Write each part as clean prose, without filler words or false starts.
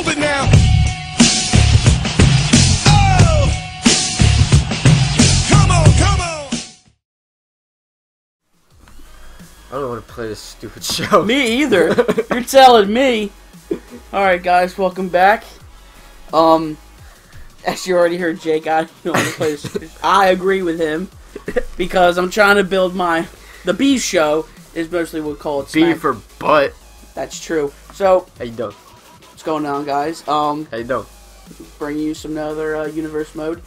over now. Oh! Come on, come on! I don't want to play this stupid show. Me either. You're telling me. Alright guys, welcome back. As you already heard, Jake, I don't want to play this stupid show. I agree with him. Because I'm trying to build my... The B show is mostly what we call it. B for butt. That's true. So... How you doing? What's going on, guys? How you doing? Bring you some other Universe Mode.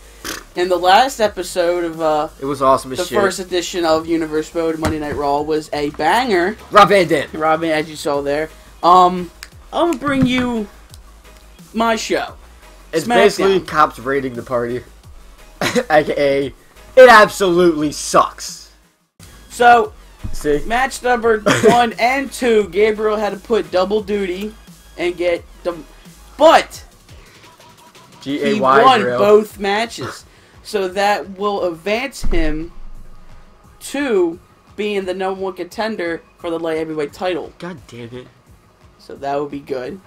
And the last episode of... it was awesome as shit. The first edition of Universe Mode Monday Night Raw was a banger. Rob Van Dam. Rob Van, as you saw there. I'm going to bring you my show. It's Smackdown. Basically cops raiding the party. A.k.a. it absolutely sucks. So, see? Match number 1 and 2, Gabriel had to put double duty and get them, but he won both matches. So that will advance him to being the number one contender for the light heavyweight title. God damn it. So that would be good.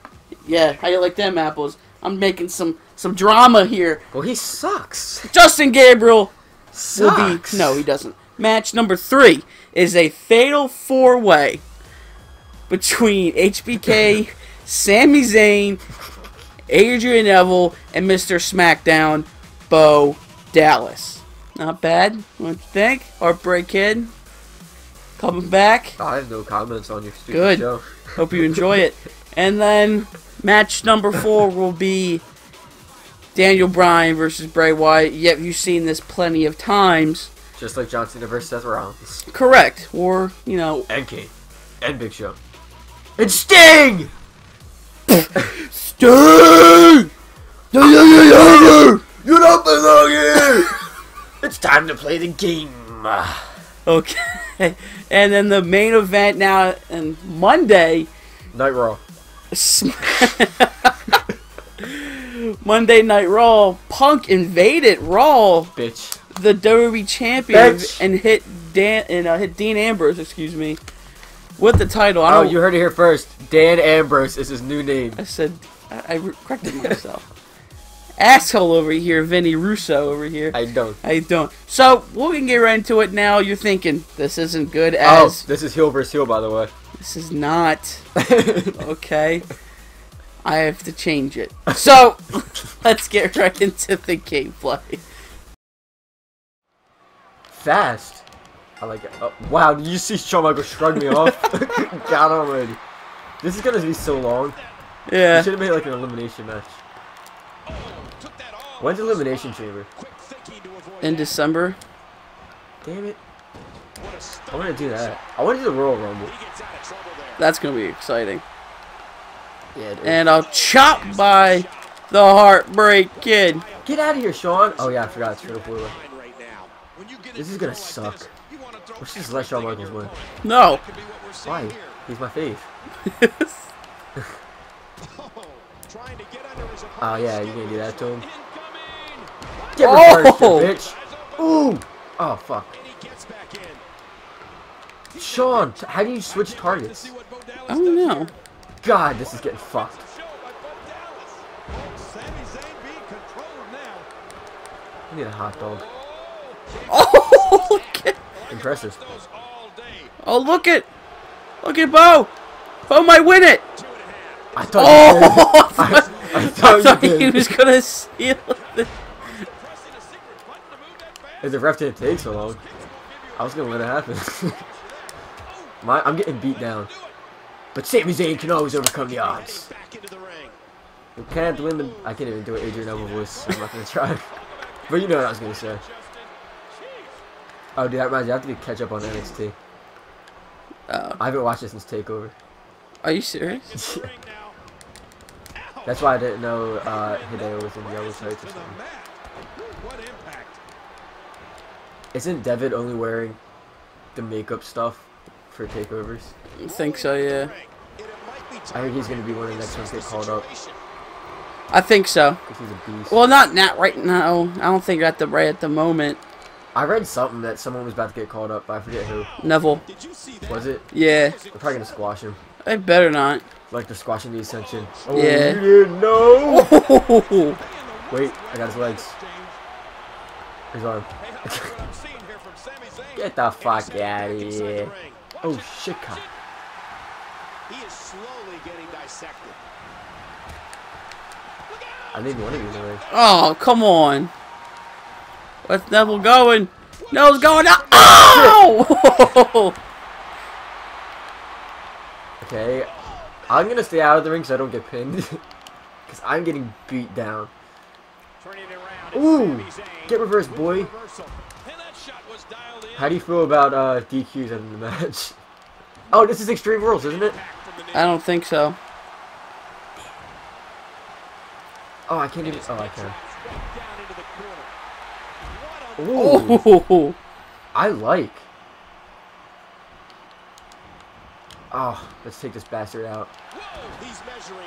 Yeah, how you like them apples? I'm making some drama here. Well, he sucks. Justin Gabriel sucks. Will be, no, he doesn't. Match number 3 is a fatal four-way between HBK, Sami Zayn, Adrian Neville, and Mr. SmackDown, Bo Dallas. Not bad. What you think? Heartbreak Kid. Coming back. I have no comments on your stupid Good. Show. Hope you enjoy it. And then match number 4 will be Daniel Bryan versus Bray Wyatt. Yep, you've seen this plenty of times. Just like John Cena versus Seth Rollins. Correct. Or, you know... And Kane. And Big Show. And Sting! Sting! You don't belong here! It's time to play the game. Okay. And then the main event now on Monday... Night Raw. Monday Night Raw. Punk invaded Raw. Bitch. The WWE champion and hit Dean Ambrose, excuse me, with the title. Oh, you heard it here first. Dan Ambrose is his new name. I said, I corrected myself. Asshole over here, Vinny Russo over here. I don't. So we can get right into it now. You're thinking this isn't good as. Oh, this is heel versus heel, by the way. This is not. Okay. I have to change it. So let's get right into the gameplay. Fast. I like it. Oh, wow, did you see Shawn Michaels shrug me off? God already. This is going to be so long. Yeah. We should have made like an elimination match. When's Elimination Chamber? In December. Damn it. I want to do that. I want to do the Royal Rumble. That's going to be exciting. Yeah, dude. And I'll chop by the Heartbreak Kid. Get out of here, Shawn. Oh, yeah, I forgot. It's Triple Blue. This is gonna suck. Let's just let Shawn Michaels win. No. Why? He's my fave. Oh yeah, you gonna do that to him? Get reversed, bitch! Ooh! Oh fuck. Shawn, how do you switch targets? I don't know. God, this is getting fucked. I need a hot dog. Oh, look at impressive. Oh, look at Bo. Bo might win it. I thought. Oh, I thought he was gonna steal it. If the ref didn't take so long, I was gonna let it happen. I'm getting beat down, but Sami Zayn can always overcome the odds. We can't win the. I can't even do an Adrian Neville voice. So I'm not gonna try. But you know what I was gonna say. Oh, dude, that reminds me. I have to catch up on NXT. I haven't watched it since Takeover. Are you serious? Yeah. That's why I didn't know Hideo was in yellow tights or something. Isn't Devitt only wearing the makeup stuff for Takeovers? I think so, yeah. I think he's going to be one of the next ones to get called up. I think so. He's a beast. Well, not right now. I don't think right at the moment. I read something that someone was about to get called up, but I forget who. Neville. Was it? Yeah. They're probably going to squash him. They better not. Like the squashing the Ascension. Oh, yeah. No. Oh. Wait, I got his legs. His arm. Get the fuck out of here. Oh, shit, cop. He is slowly getting dissected. I need one of you away. Oh, come on. What's Neville going? Neville's going out. Oh! Okay. I'm gonna stay out of the ring so I don't get pinned. Cause I'm getting beat down. Ooh! Get reversed, boy. How do you feel about DQs in the match? Oh, this is Extreme Rules, isn't it? I don't think so. Oh, I can't even. Oh, I can. Ooh. I like. Oh, let's take this bastard out. He's measuring.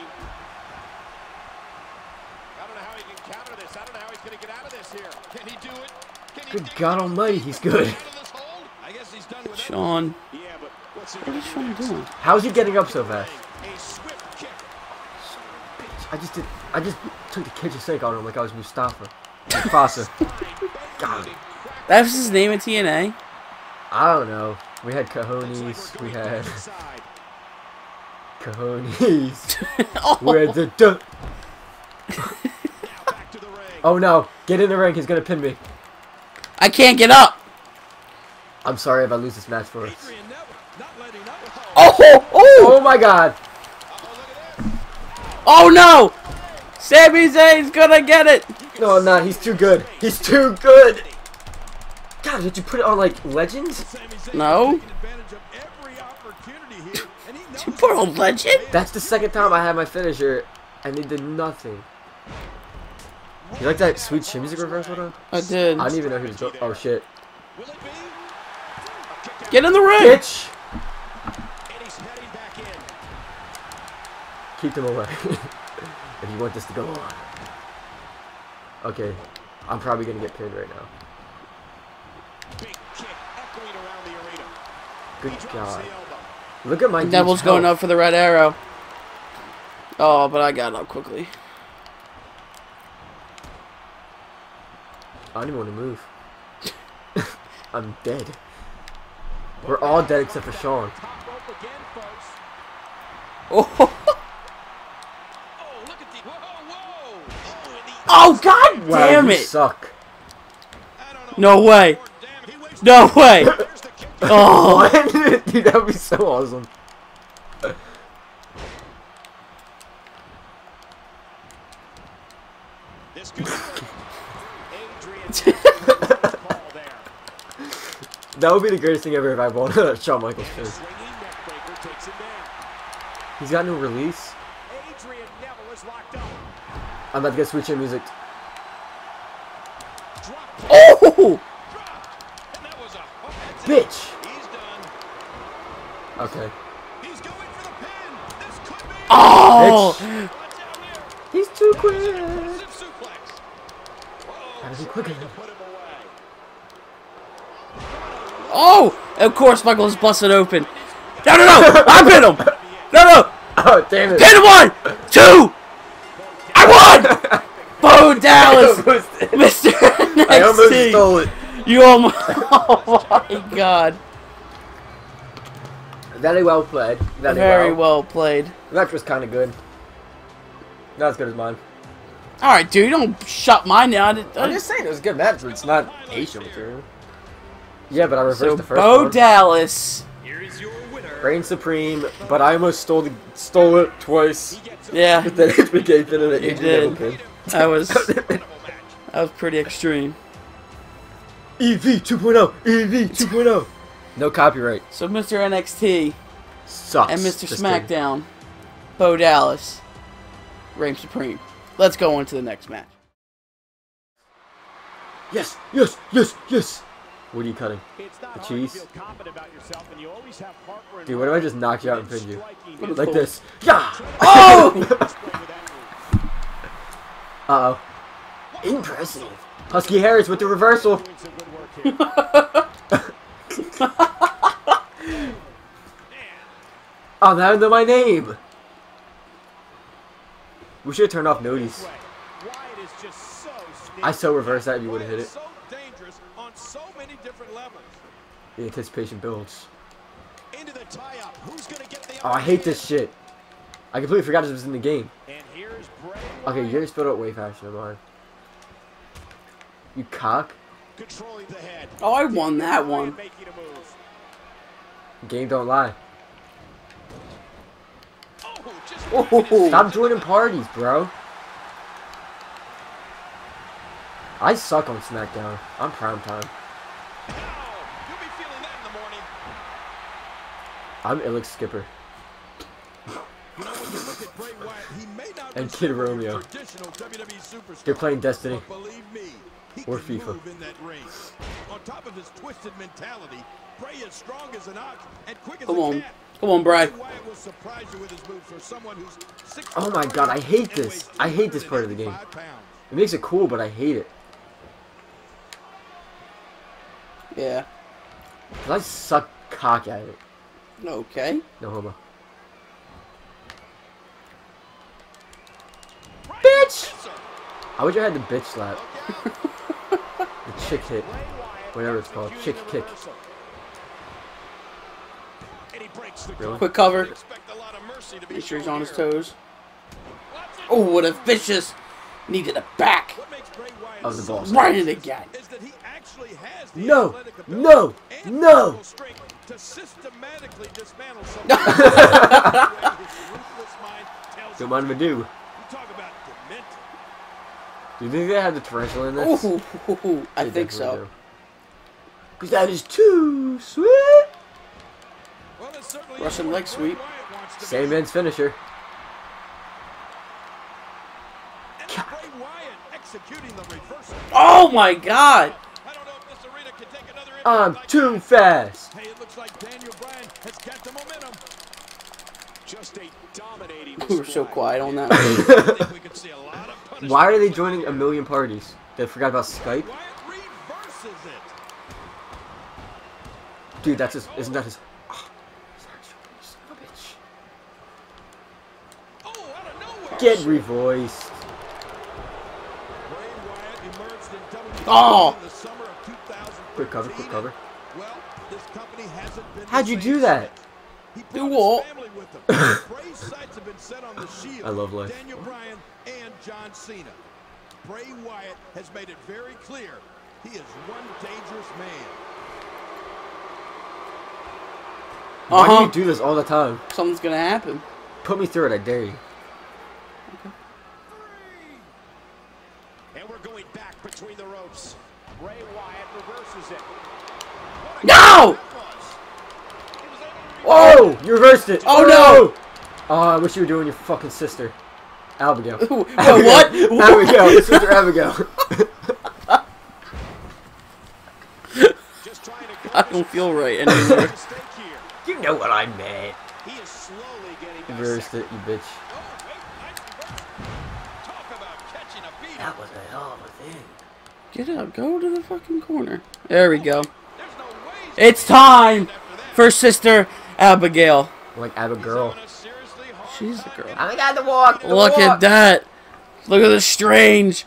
I don't know how he can counter this. I don't know how he's going to get out of this here. Can he do it? Good God Almighty, he's good. I guess he's done with Shawn. Yeah, but what is Shawn doing? How is he getting up so fast? I just took the kitchen sink on him like I was Mustafa. Mufasa. God. That was his name in TNA? I don't know. We had cojones. We had cojones. Oh. We had the duh. Oh no! Get in the ring. He's gonna pin me. I can't get up. I'm sorry if I lose this match for us. Oh! Oh! Oh my God! Oh no! Sami Zayn's gonna get it. No, I'm not. He's too good. He's too good. God, did you put it on like Legends? No. Did you put on Legend? That's the second time I had my finisher, and they did nothing. You like that sweet shit music reversal though? I did. I don't even know who's doing. Oh shit! Get in the ring! Bitch! Keep them away. If you want this to go on. Okay, I'm probably gonna get pinned right now. Good God. Look at my Devil's going up for the red arrow. Oh, but I got up quickly. I don't even want to move. I'm dead. We're all dead except for Shawn. Oh, oh God damn it! You suck. No way. No way. Oh, dude, that would be so awesome. That would be the greatest thing ever if I won Shawn Michaels. He's got no release. Adrian Neville is locked up. I'm about to get switch in music. Oh! Bitch! Okay. He's going for the pin. This could be oh! Bitch. He's too quick. Gotta be quicker. Oh! Of course, Michaels busted open. No, no, no! I pin him. No, no! Oh, damn it! Pin him 1, 2. I won! Bo Dallas, Mr. NXT. I almost stole it. You almost. Oh my God. Very well played. Very well played. The match was kind of good. Not as good as mine. All right, dude. Don't shut mine down. I'm just saying it was a good match, but it's not Asia material. Yeah, but I reversed the first one. Bo Dallas. Reign supreme, but I almost stole it twice. Yeah. With that HBK pin and the Adrian Neville pin. That was pretty extreme. EV 2.0! EV 2.0! No copyright. So Mr. NXT sucks. And Mr. SmackDown, Bo Dallas, Reign supreme. Let's go on to the next match. Yes! Yes! Yes! Yes! What are you cutting? The cheese? Dude, what if I just knock you out and pin you? Like this. Yeah! Oh! Uh-oh. Impressive. Husky Harris with the reversal. Oh, now I know my name! We should have turned off notice. I so reversed that if you would have hit it. The anticipation builds. Oh, I hate this shit. I completely forgot this was in the game. Okay, you're gonna spit out way faster than mine. You cock. Oh, I won that one. Game don't lie. Oh, stop joining parties, bro. I suck on SmackDown. I'm prime time. I'm Elix Skipper. And Kid Romeo. They're playing Destiny. Or FIFA. Come on. Come on, Bray. Oh my god, I hate this. I hate this part of the game. It makes it cool, but I hate it. Yeah. 'Cause I suck cock at it. Okay. No homo. Bitch! I wish I had the bitch slap. The chick hit. Whatever it's called. Chick kick. Really? Quick cover. Make sure he's on his toes. Oh, what a vicious knee to the back of the ball. Right in again. No! No! No! To systematically dismantle something. Don't mind if I do. Do you think they had the tarantula in this? Ooh, I think so. Because that is too sweet. Well, Russian leg sweep. Same man's finisher. And Bray Wyatt executing the reversal. Oh my god! I'm too fast. Hey, it looks like Daniel Bryan has got the momentum. Just a dominating. We were so quiet on that. Why are they joining a million parties? They forgot about Skype. Dude, that's his. Isn't that his? Oh, son of a bitch. Oh, out of nowhere. Get revoiced. Oh. Quick cover, quick cover. Well, this company hasn't been. How'd you do that? Do what? I love life. Daniel Bryan and John Cena. Bray Wyatt has made it very clear he is one dangerous man. Why do you do this all the time? Something's gonna happen. Put me through it, I dare you. Okay. And we're going back between the ropes. Bray Wyatt reverses it. No! Oh! You reversed it! Oh no! Oh, I wish you were doing your fucking sister. Abigail. Abigail. What? Abigail. Sister Abigail. I don't feel right anymore. You know what I meant. You reversed it, you bitch. That was a hell of a thing. Get up, go to the fucking corner. There we go. It's time for Sister Abigail. Like Abigail. She's a girl. I got the walk. Look at that. Look at the strange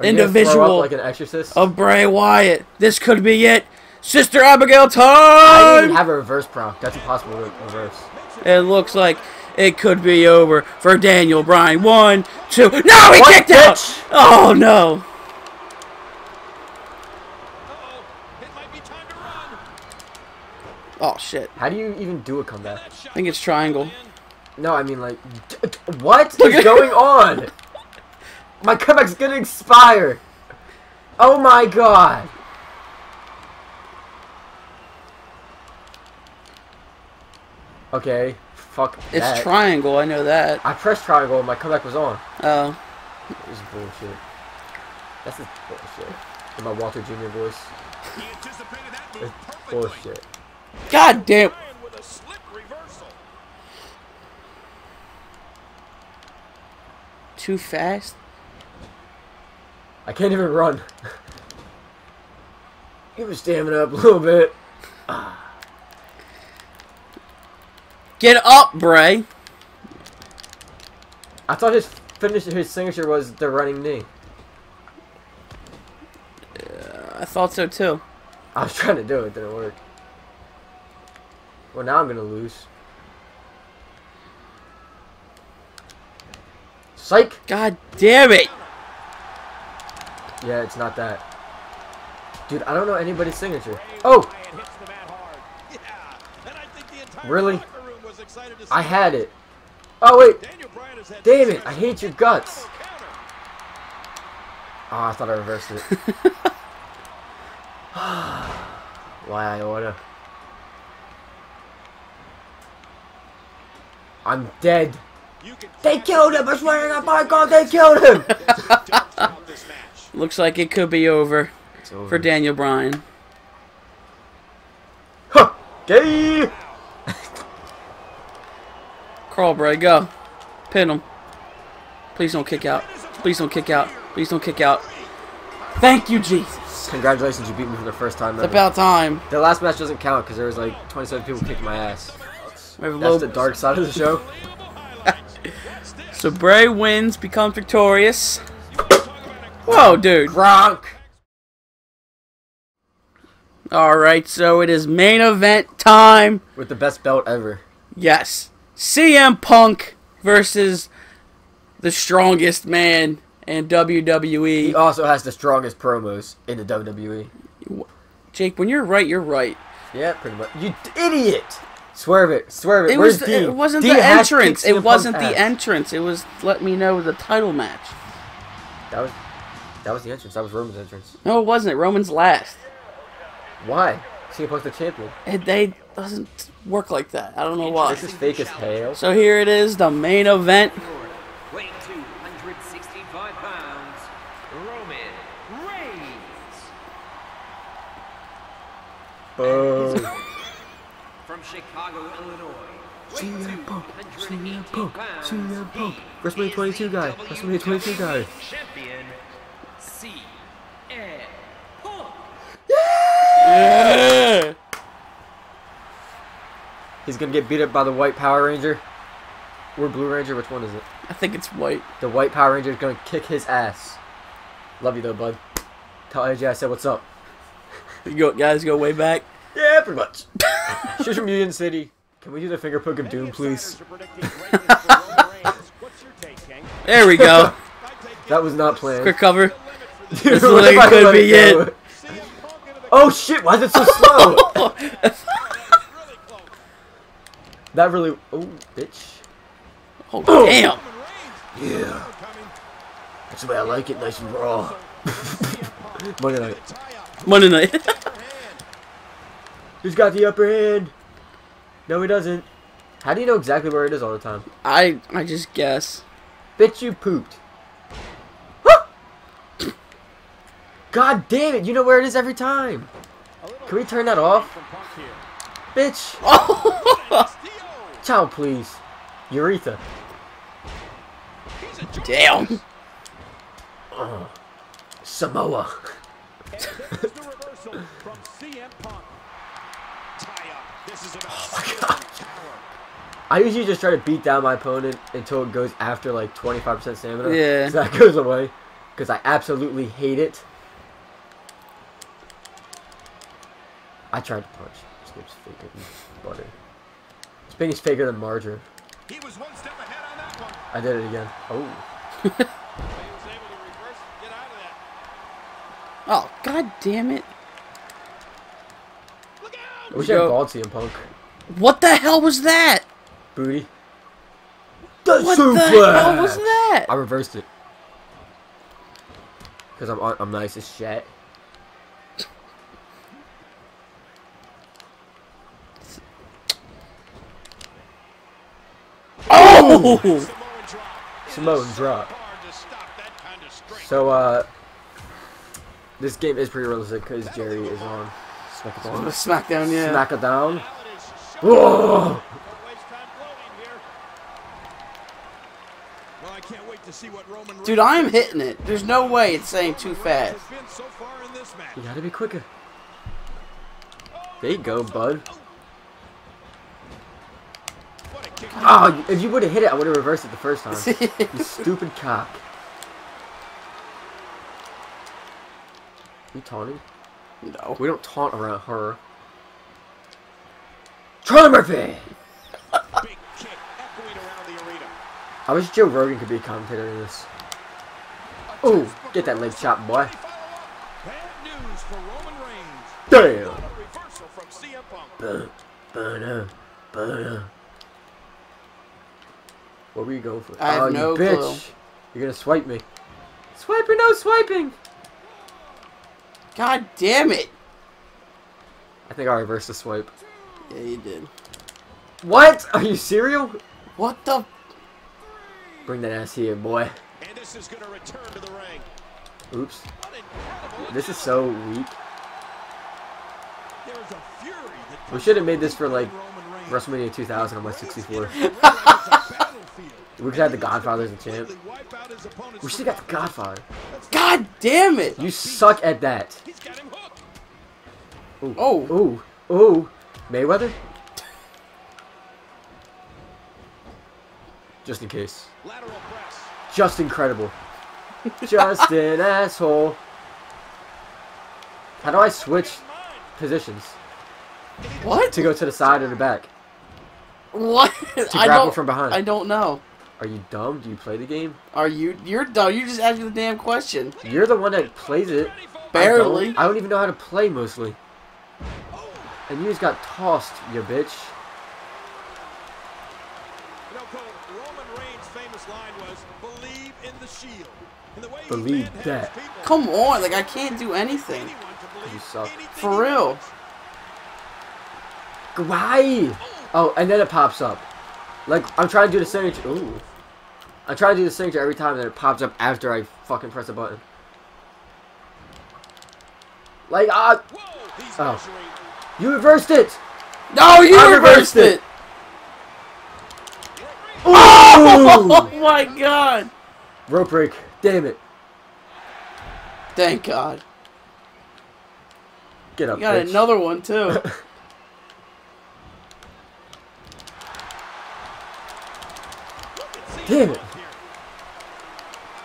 individual like an exorcist of Bray Wyatt. This could be it. Sister Abigail time. I didn't even have a reverse prompt. That's impossible to reverse. It looks like it could be over for Daniel Bryan. 1, 2. No, he kicked out. Oh no. Oh shit! How do you even do a comeback? I think it's triangle. No, I mean like, what is going on? My comeback's gonna expire. Oh my god! Okay, fuck that. It's triangle. I know that. I pressed triangle and my comeback was on. Oh. This is bullshit. That's just bullshit. In my Walter Jr. voice. It's bullshit. God damn! Too fast. I can't even run. He was stamming up a little bit. Get up, Bray! I thought his finisher, his signature was the running knee. I thought so too. I was trying to do it, didn't work. Well, now I'm gonna lose. Psych! God damn it! Yeah, it's not that. Dude, I don't know anybody's signature. Oh! Really? I had it. Oh, wait. Damn it. I hate your guts. Oh, I thought I reversed it. Why I oughta. I'm dead. They killed him. I swear to God, they killed him. Looks like it could be over, for Daniel Bryan. Huh. Gay. Crawl, Bray, go. Pin him. Please don't kick out. Please don't kick out. Please don't kick out. Thank you, Jesus. Congratulations, you beat me for the first time. It's about time. The last match doesn't count because there was like 27 people kicking my ass. That's the dark side of the show. So Bray wins, becomes victorious. Whoa, dude. Gronk. Alright, so it is main event time. With the best belt ever. Yes. CM Punk versus the strongest man in WWE. He also has the strongest promos in the WWE. Jake, when you're right, you're right. Yeah, pretty much. You idiot! Swerve it, swerve it. Where's Dean? It wasn't the entrance. It wasn't the entrance. It was let me know the title match. That was the entrance. That was Roman's entrance. No, it wasn't. Roman's last. Why? CM Punk's the champion. And they doesn't work like that. I don't know why. This is fake as hell. So here it is, the main event. Weighing 265 pounds, Roman Reigns. Boom. From Chicago, Illinois. CM Punk, CM Punk, CM Punk. WrestleMania 22 guy, WrestleMania 22 guy. Champion, CM Punk. Yeah! He's gonna get beat up by the white Power Ranger. Or Blue Ranger, which one is it? I think it's white. The white Power Ranger is gonna kick his ass. Love you though, bud. Tell AJ I said what's up. You go, guys go way back. Yeah, pretty much. She's from Union City. Can we do the finger poke of doom, please? There we go. That was not planned. Quick cover. This literally could be it. Oh shit, why is it so slow? That really... Oh, bitch. Oh, oh, damn. Yeah. That's the way I like it, nice and raw. Monday night. Monday night. Who's got the upper hand? No, he doesn't. How do you know exactly where it is all the time? I just guess. Bitch, you pooped. God damn it, you know where it is every time. Can we turn that off? Bitch. Oh. Child, please. Urethra. Damn. Oh. Samoa. Oh my god. I usually just try to beat down my opponent until it goes after like 25% stamina. Yeah. So that goes away. Because I absolutely hate it. I tried to punch. This game's faker than butter. This thing is faker than margarine. He was one step ahead on that one. I did it again. Oh. Oh, god damn it. I wish I had bald CM Punk. What the hell was that? Booty. What the hell was that? I reversed it. Because I'm nice as shit. Oh! Samoan drop. So, this game is pretty realistic because Jerry is on SmackDown. SmackDown, yeah. SmackDown. Whoa! Dude, I'm hitting it. There's no way it's saying too fast. You gotta be quicker. There you go, bud. Oh, if you would have hit it, I would have reversed it the first time. You stupid cock. You taunting? No. We don't taunt around her. Charlie Murphy! I wish Joe Rogan could be a commentator in this. Ooh, get that leg chop, boy. Bad news for Roman Reigns. Damn. A reversal from CM Punk. What were you going for? I have no bitch. Clue. You're gonna swipe me. Swipe or no swiping? God damn it! I think I reversed the swipe. Yeah, you did. What? Are you serial? What the? Bring that ass here, boy. And this is going to return to the ring. Oops. This is so weak. There's a fury that we should have made this for, like, WrestleMania 2000 on my 64. We could have the Godfather as a champ. We should have got the Godfather. God damn it! You suck at that. Ooh. Oh. Ooh. Ooh. Mayweather? Just in case. Just incredible. Just an asshole. How do I switch positions? What? To go to the side or the back. What? To grapple from behind. I don't know. Are you dumb? Do you play the game? Are you? You're dumb. You just asked me the damn question. You're the one that plays it. Barely. I don't even know how to play mostly. And you just got tossed, you bitch. You know, Cole, Roman Reigns' famous line was, "Believe in the shield." And the way believe that. Come on, like I can't do anything. You suck. For real. Why? Oh, and then it pops up. Like I'm trying to do the signature. Ooh. I try to do the signature every time, and then it pops up after I fucking press a button. Like oh. You reversed it! No, you reversed it! Oh! Oh my god! Rope break. Damn it. Thank god. Get up, you got bitch. Another one, too. Damn it.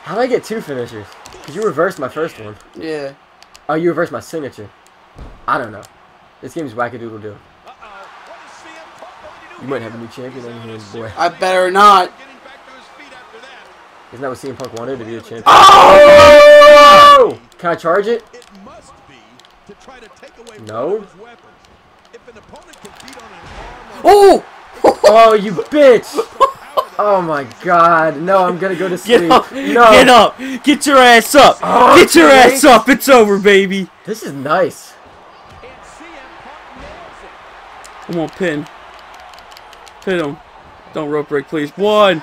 How did I get two finishers? Because you reversed my first one. Yeah. Oh, you reversed my signature. I don't know. This game's wackadoodle-doo. You might have a new champion on your hands, boy. I better not. Isn't that what CM Punk wanted, to be a champion? Oh! Can I charge it? No. Oh! Oh, you bitch! Oh my god. No, I'm gonna go to sleep. Get up. No. Get up. Get your ass up. Oh, get your ass up. It's over, baby. This is nice. Come on, pin. Pin him. Don't rope break, please. 1,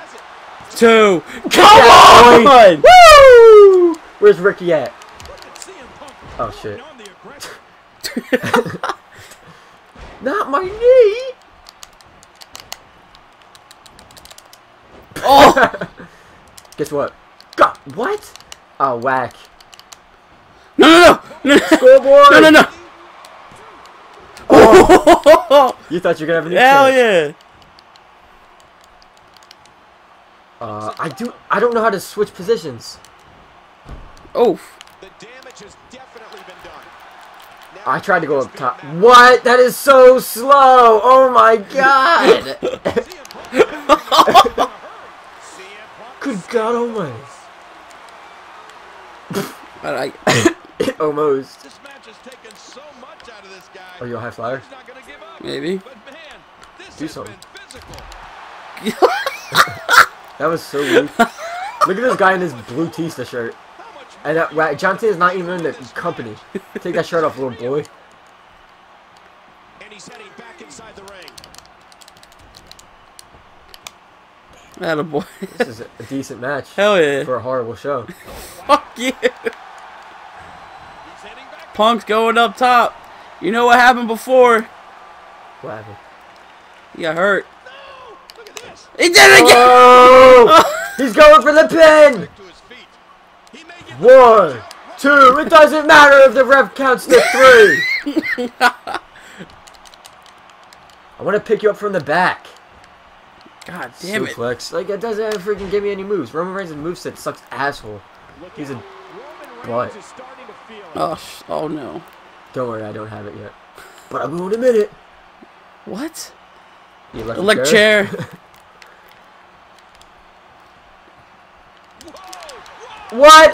2. Come on! Woo! Where's Ricky at? Oh, shit. Not my knee! Oh! Guess what? God, what? Oh, whack. No, no, no! Scoreboard! No, no, no! Oh. You thought you were going to have a new chance. Yeah. I don't know how to switch positions. Oh. The damage has definitely been done. I tried to go up top. What? That is so slow. Oh my god. Good god almighty. Almost. This match has taken so much out of this guy. Are you a high flyer? Maybe. Do something. That was so weak. Look at this guy in his blue Tista shirt. And that John Cena's not even in the company. Take that shirt off, little boy. And he's heading back inside the ring. Attaboy. This is a decent match. Hell yeah. For a horrible show. Fuck you. Punk's going up top. You know what happened before? What happened? He got hurt. No! Look at this. He did it again! Oh! He's going for the pin! 1, 2, it doesn't matter if the ref counts to 3! I want to pick you up from the back. God damn it. Suplex. Like, it doesn't freaking give me any moves. Roman Reigns' moveset sucks asshole. He's a butt. Oh no. Don't worry, I don't have it yet. But I will in a minute. What? You left the chair. What?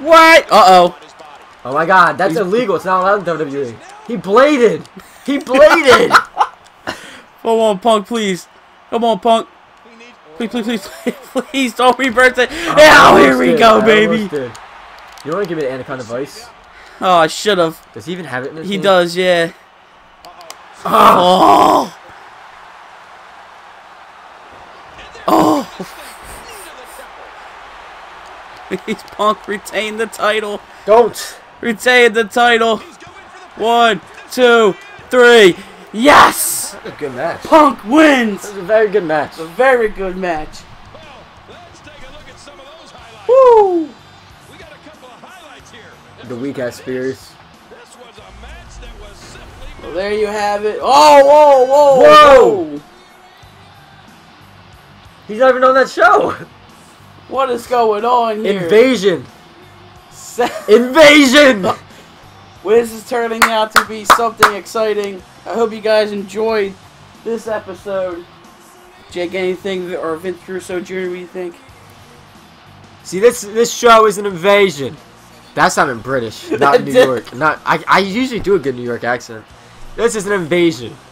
What? Uh-oh. Oh my god, that's illegal. It's not allowed in WWE. He bladed. He bladed. Come on, Punk, please. Come on, Punk. Please, please, please, please don't reverse it. Oh, here we go, baby. You want to give me the Anaconda Vice? Oh, I should have. Does he even have it in this game? He does, yeah. Oh. Oh. Please, Punk, retain the title. Don't. Retain the title. 1, 2, 3. Yes! That was a good match. Punk wins! That was a very good match. A very good match. Well, let's take a look at some of those highlights. Woo! We got a couple of highlights here. The weak ass spears. This was a match that was simply... Well, there you have it. Oh, whoa, whoa! Whoa! He's not even on that show! What is going on here? Invasion! Invasion! Well, this is turning out to be something exciting. I hope you guys enjoyed this episode. Jake, anything, or Vince Russo Jr., what do you think? See, this show is an invasion. That's not in British, not in New York. Not I usually do a good New York accent. This is an invasion.